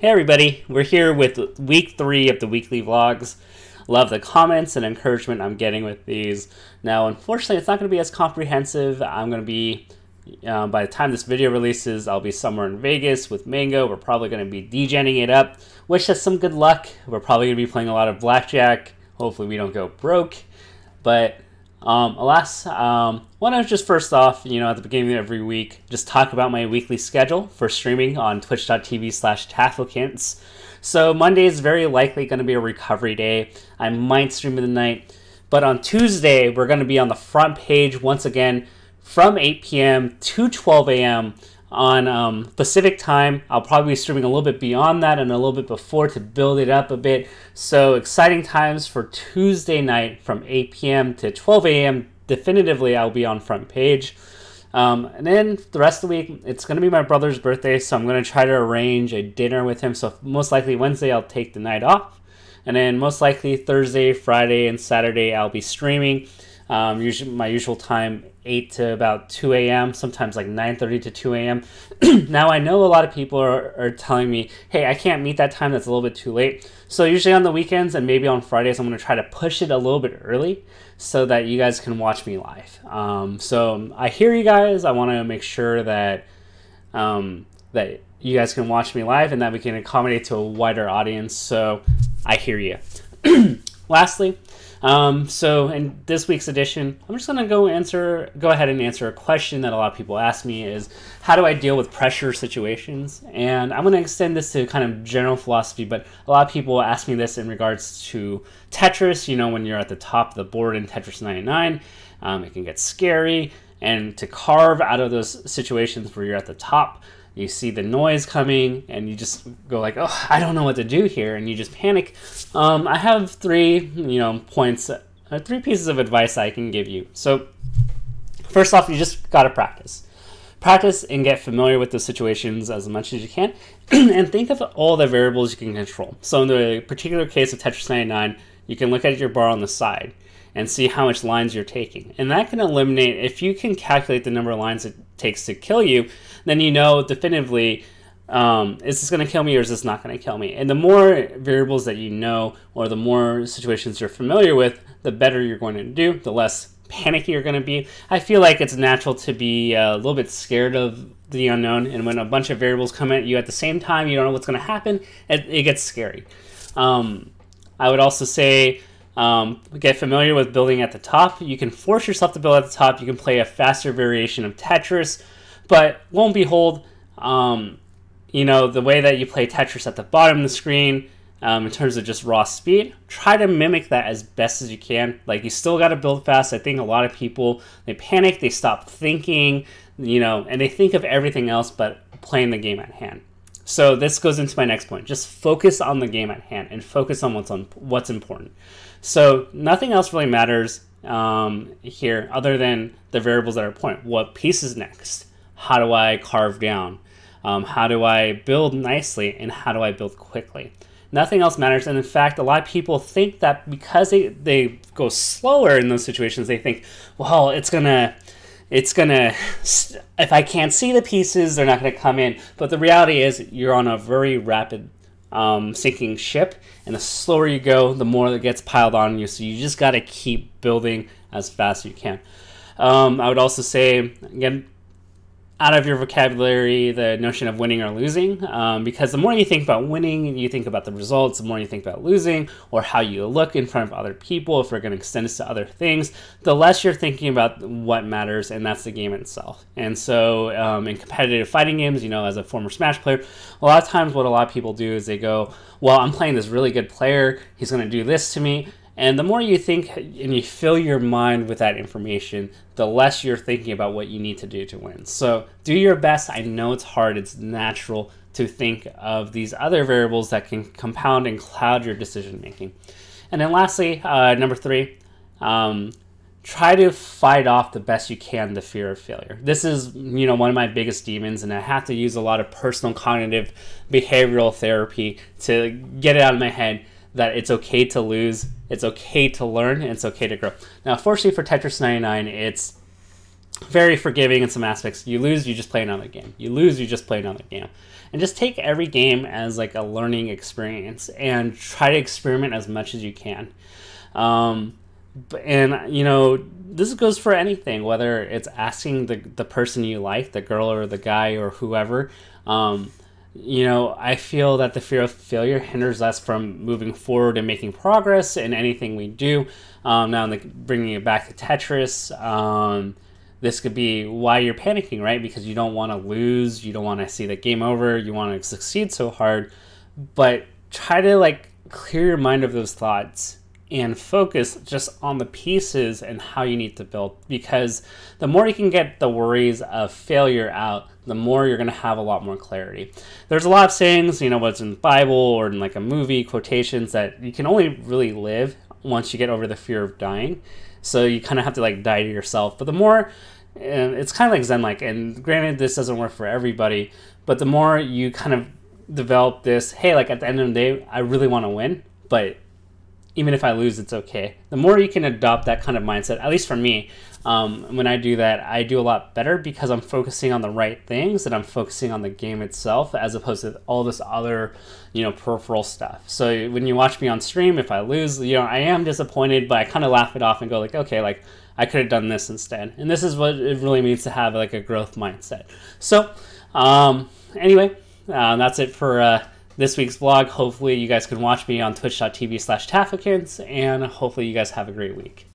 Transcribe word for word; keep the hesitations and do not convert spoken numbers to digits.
Hey everybody, we're here with week three of the weekly vlogs. Love the comments and encouragement I'm getting with these. Now, unfortunately, it's not going to be as comprehensive. I'm going to be, uh, by the time this video releases, I'll be somewhere in Vegas with Mango. We're probably going to be DJing it up. Wish us some good luck. We're probably going to be playing a lot of blackjack. Hopefully we don't go broke. But um, alas, um, why don't I just first off, you know, at the beginning of every week, just talk about my weekly schedule for streaming on twitch.tv slash tafflicants. So Monday is very likely going to be a recovery day. I might stream in the night. But on Tuesday, we're going to be on the front page once again from eight p m to twelve a m on um, Pacific time. I'll probably be streaming a little bit beyond that and a little bit before to build it up a bit. So exciting times for Tuesday night from eight p m to twelve a m Definitively, I'll be on front page. Um, and then the rest of the week, it's going to be my brother's birthday, so I'm going to try to arrange a dinner with him. So most likely Wednesday, I'll take the night off. And then most likely Thursday, Friday, and Saturday, I'll be streaming. Um, usually my usual time, eight to about two a m, sometimes like nine thirty to two a m Now, I know a lot of people are, are telling me, hey, I can't meet that time. That's a little bit too late. So usually on the weekends and maybe on Fridays, I'm going to try to push it a little bit early so that you guys can watch me live. Um, so I hear you guys. I want to make sure that um, that you guys can watch me live and that we can accommodate to a wider audience. So I hear you. Lastly, Um, so in this week's edition, I'm just going to go answer, go ahead and answer a question that a lot of people ask me is, how do I deal with pressure situations? And I'm going to extend this to kind of general philosophy, but a lot of people ask me this in regards to Tetris. You know, when you're at the top of the board in Tetris ninety-nine, um, it can get scary, and to carve out of those situations where you're at the top, you see the noise coming and you just go like, oh, I don't know what to do here. And you just panic. Um, I have three, you know, points, uh, three pieces of advice I can give you. So first off, you just got to practice. Practice and get familiar with the situations as much as you can. And think of all the variables you can control. So in the particular case of Tetris ninety-nine, you can look at your bar on the side and see how much lines you're taking. And that can eliminate, if you can calculate the number of lines it takes to kill you, then you know definitively, um, is this gonna kill me or is this not gonna kill me? And the more variables that you know, or the more situations you're familiar with, the better you're going to do, the less panicky you're gonna be. I feel like it's natural to be a little bit scared of the unknown, and when a bunch of variables come at you at the same time, you don't know what's gonna happen, it, it gets scary. Um, I would also say, Um, get familiar with building at the top. You can force yourself to build at the top. You can play a faster variation of Tetris, but lo and behold, um, you know, the way that you play Tetris at the bottom of the screen, um, in terms of just raw speed, try to mimic that as best as you can. Like, you still got to build fast. I think a lot of people, they panic, they stop thinking, you know, and they think of everything else but playing the game at hand. So this goes into my next point. Just focus on the game at hand and focus on what's on what's important. So nothing else really matters um, here other than the variables that are important. What piece is next? How do I carve down? Um, how do I build nicely? And how do I build quickly? Nothing else matters. And in fact, a lot of people think that because they, they go slower in those situations, they think, well, it's gonna... It's gonna, if I can't see the pieces, they're not gonna come in. But the reality is you're on a very rapid um, sinking ship, and the slower you go, the more that gets piled on you. So you just gotta keep building as fast as you can. Um, I would also say, again, out of your vocabulary, the notion of winning or losing, um, because the more you think about winning, you think about the results, the more you think about losing or how you look in front of other people, if we're gonna extend this to other things, the less you're thinking about what matters, and that's the game itself. And so um, in competitive fighting games, you know, as a former Smash player, a lot of times what a lot of people do is they go, well, I'm playing this really good player, he's gonna do this to me. And the more you think and you fill your mind with that information, the less you're thinking about what you need to do to win. So do your best. I know it's hard. It's natural to think of these other variables that can compound and cloud your decision making. And then lastly, uh, number three, um, try to fight off the best you can the fear of failure. This is, you know, one of my biggest demons, and I have to use a lot of personal cognitive behavioral therapy to get it out of my head that it's okay to lose, it's okay to learn, and it's okay to grow. Now, fortunately for Tetris ninety-nine, it's very forgiving in some aspects. You lose, you just play another game. You lose, you just play another game. And just take every game as like a learning experience and try to experiment as much as you can. Um, and, you know, this goes for anything, whether it's asking the, the person you like, the girl or the guy or whoever. Um, you know, I feel that the fear of failure hinders us from moving forward and making progress in anything we do. Um, now, bringing it back to Tetris, um, this could be why you're panicking, right? Because you don't want to lose. You don't want to see the game over. You want to succeed so hard. But try to like clear your mind of those thoughts and focus just on the pieces and how you need to build. Because the more you can get the worries of failure out, the more you're going to have a lot more clarity. There's a lot of sayings, you know, what's in the Bible or in like a movie, quotations that you can only really live once you get over the fear of dying. So you kind of have to like die to yourself. But the more, and it's kind of like Zen-like, and granted this doesn't work for everybody, but the more you kind of develop this, hey, like at the end of the day, I really want to win, but even if I lose, it's okay. The more you can adopt that kind of mindset, at least for me, um, when I do that, I do a lot better because I'm focusing on the right things and I'm focusing on the game itself as opposed to all this other, you know, peripheral stuff. So when you watch me on stream, if I lose, you know, I am disappointed, but I kind of laugh it off and go like, okay, like I could have done this instead. And this is what it really means to have like a growth mindset. So um, anyway, uh, that's it for uh, this week's vlog. Hopefully you guys can watch me on twitch dot t v slash taffkins, and hopefully you guys have a great week.